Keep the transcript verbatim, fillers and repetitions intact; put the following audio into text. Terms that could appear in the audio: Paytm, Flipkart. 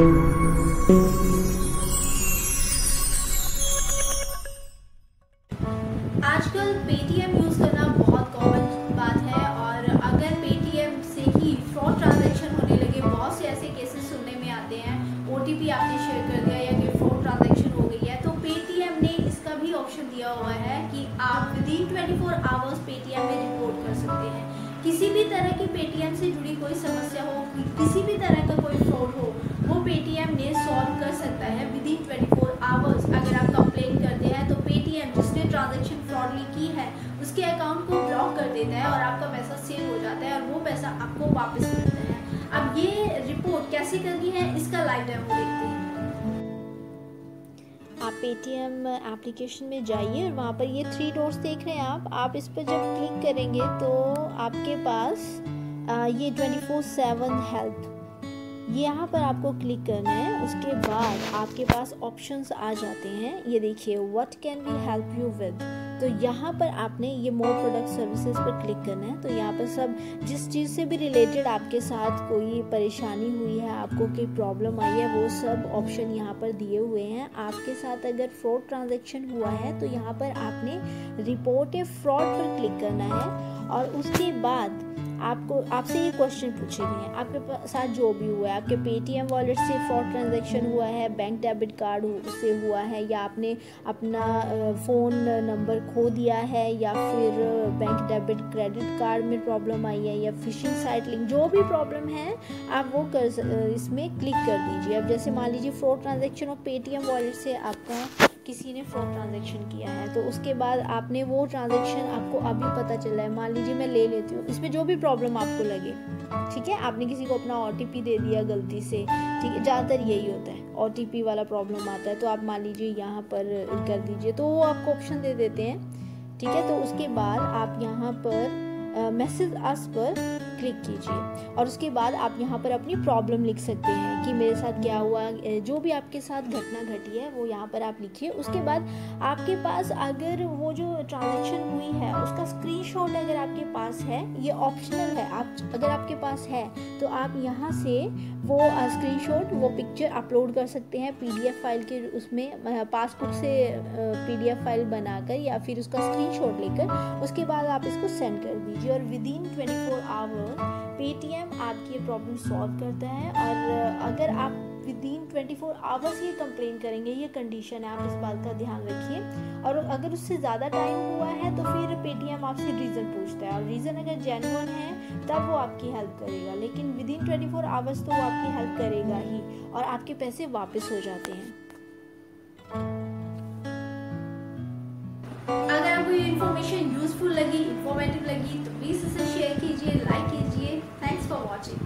आजकल Paytm use करना बहुत कॉमन बात है और अगर पेटीएम से ही फ्रॉड ट्रांजैक्शन होने लगे, बहुत से ऐसे केसेस सुनने में आते हैं। ओटीपी आपने शेयर कर दिया या कि फ्रॉड ट्रांजैक्शन हो गई है, तो पेटीएम ने इसका भी ऑप्शन दिया हुआ है कि आप within twenty four hours Paytm में रिपोर्ट कर सकते हैं। किसी भी तरह की पेटीएम से जुड़ी कोई समस्या हो, किसी भी तरह का कोई फ्रॉड हो, वो पेटीएम ने सॉल्व कर सकता है विदिन ट्वेंटी फोर आवर्स। अगर आप कंप्लेन करते हैं तो पेटीएम जिसने ट्रांजेक्शन फ्रॉडली की है उसके अकाउंट को ब्लॉक कर देता है और आपका पैसा सेव हो जाता है और वो पैसा आपको वापस मिलता है। अब ये रिपोर्ट कैसे करनी है, इसका लाइव डेमो देखते हैं। आप पेटीएम एप्लीकेशन में जाइए और वहाँ पर ये थ्री डॉट्स देख रहे हैं आप आप इस पर जब क्लिक करेंगे तो आपके पास ये ट्वेंटी फोर सेवन हेल्प, यहाँ पर आपको क्लिक करना है। उसके बाद आपके पास ऑप्शंस आ जाते हैं। ये देखिए, what can we help you with, तो यहाँ पर आपने ये मोर प्रोडक्ट सर्विसेज पर क्लिक करना है। तो यहाँ पर सब जिस चीज़ से भी रिलेटेड आपके साथ कोई परेशानी हुई है, आपको कोई प्रॉब्लम आई है, वो सब ऑप्शन यहाँ पर दिए हुए हैं। आपके साथ अगर फ्रॉड ट्रांजैक्शन हुआ है तो यहाँ पर आपने रिपोर्ट ए फ्रॉड पर क्लिक करना है और उसके बाद आपको आपसे ये क्वेश्चन पूछेंगे, आपके साथ जो भी हुआ है, आपके पेटीएम वॉलेट से फ्रॉड ट्रांजैक्शन हुआ है, बैंक डेबिट कार्ड से हुआ है, या आपने अपना फ़ोन नंबर खो दिया है, या फिर बैंक डेबिट क्रेडिट कार्ड में प्रॉब्लम आई है, या फिशिंग साइट लिंक, जो भी प्रॉब्लम है आप वो कर इसमें क्लिक कर दीजिए। अब जैसे मान लीजिए फ्रॉड ट्रांजैक्शन और पेटीएम वॉलेट से आपका किसी ने फ्रॉड ट्रांजैक्शन किया है, तो उसके बाद आपने वो ट्रांजैक्शन आपको अभी पता चला है, मान लीजिए मैं ले लेती हूँ, इसमें जो भी प्रॉब्लम आपको लगे, ठीक है, आपने किसी को अपना ओटीपी दे दिया गलती से, ठीक है, ज़्यादातर यही होता है, ओटीपी वाला प्रॉब्लम आता है, तो आप मान लीजिए यहाँ पर कर दीजिए, तो वो आपको ऑप्शन दे देते हैं, ठीक है। तो उसके बाद आप यहाँ पर मैसेज अस पर क्लिक कीजिए और उसके बाद आप यहाँ पर अपनी प्रॉब्लम लिख सकते हैं कि मेरे साथ क्या हुआ, जो भी आपके साथ घटना घटी है वो यहाँ पर आप लिखिए। उसके बाद आपके पास अगर वो जो ट्रांजैक्शन हुई है उसका स्क्रीनशॉट अगर आपके पास है, ये ऑप्शनल है, आप अगर आपके पास है तो आप यहाँ से वो स्क्रीनशॉट, वो पिक्चर अपलोड कर सकते हैं पीडीएफ फाइल के, उसमें पासबुक से पीडीएफ फाइल बनाकर या फिर उसका स्क्रीनशॉट लेकर उसके बाद आप इसको सेंड कर दीजिए और within twenty four hours Paytm आपकी ये प्रॉब्लम सॉल्व करता है। और अगर आप विदिन ट्वेंटी फोर आवर्स ये कंप्लेन करेंगे, ये कंडीशन है, आप इस बात का ध्यान रखिए। और अगर उससे ज़्यादा टाइम हुआ है तो फिर पेटीएम आपसे रीज़न पूछता है और रीज़न अगर जेन्युइन है तब वो आपकी हेल्प करेगा, लेकिन विदिन ट्वेंटी फोर आवर्स तो वो आपकी हेल्प करेगा ही और आपके पैसे वापस हो जाते हैं। अगर आपको ये इन्फॉर्मेशन यूजफुल लगी, इन्फॉर्मेटिव लगी, तो प्लीज़ इसे शेयर कीजिए, लाइक कीजिए। Thanks for watching.